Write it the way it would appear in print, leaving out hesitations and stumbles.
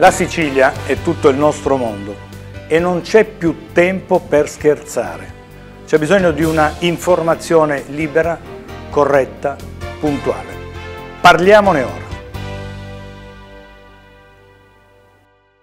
La Sicilia è tutto il nostro mondo e non c'è più tempo per scherzare. C'è bisogno di una informazione libera, corretta, puntuale. Parliamone ora.